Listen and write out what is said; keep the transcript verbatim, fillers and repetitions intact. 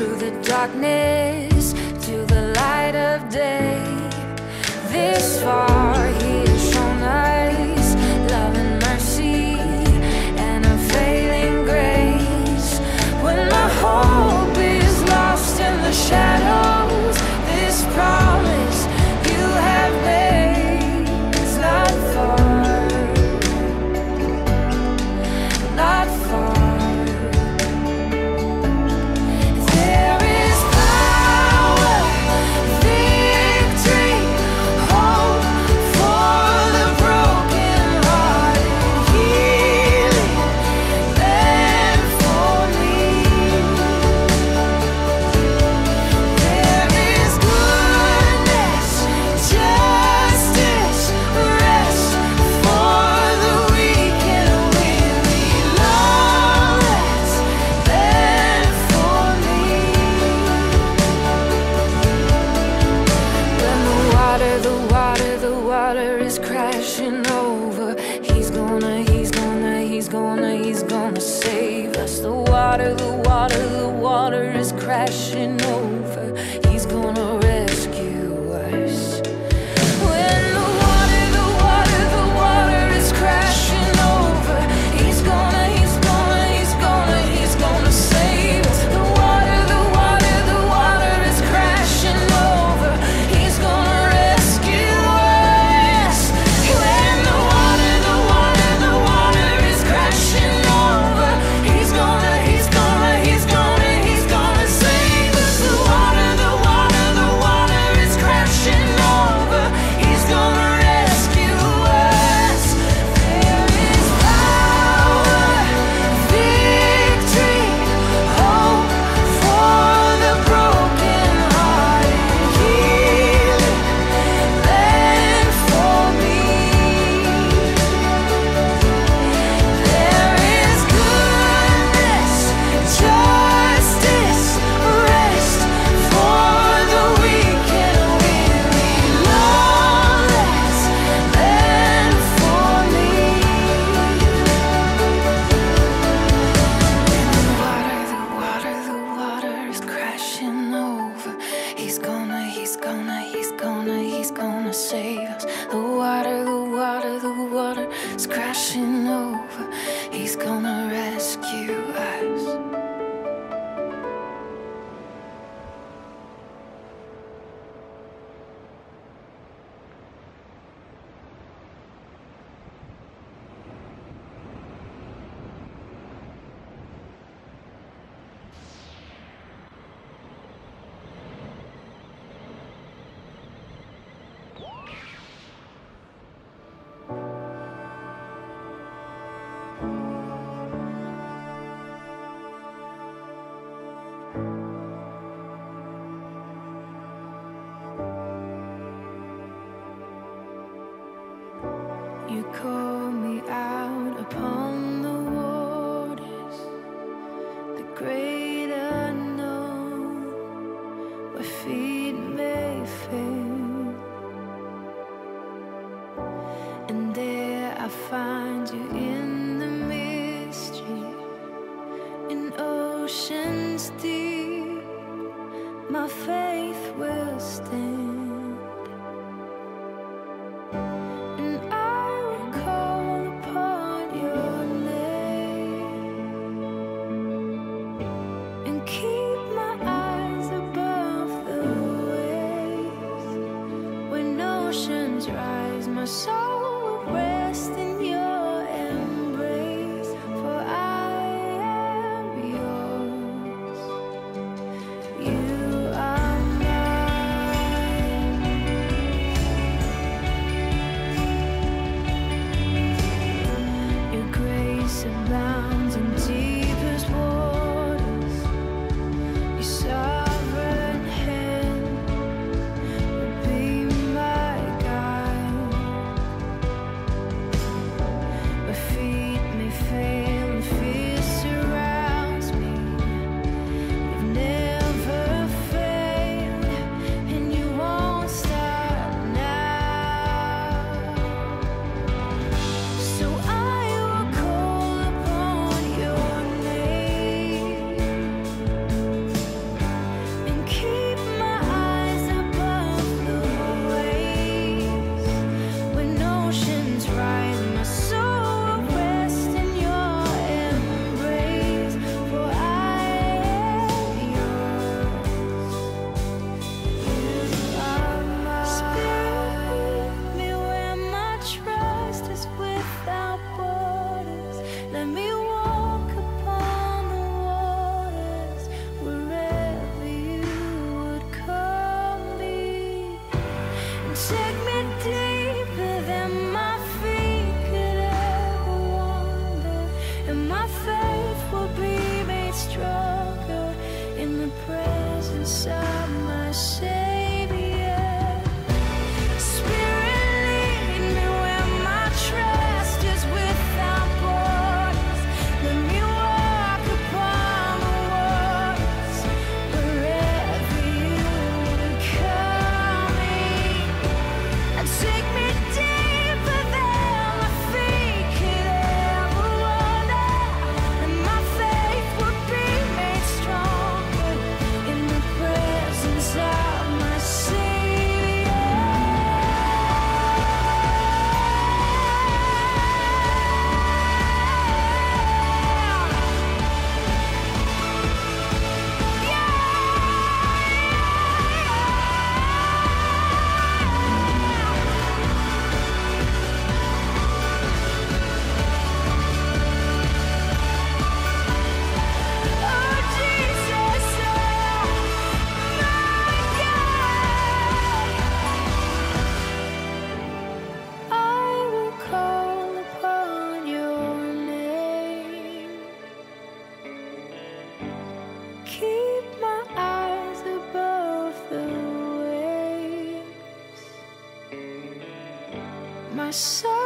through the darkness to the light of day. This far He has shown us love and mercy and unfailing grace. When my hope is lost in the shadows, this promise You have made is not far, not far. You are mine. So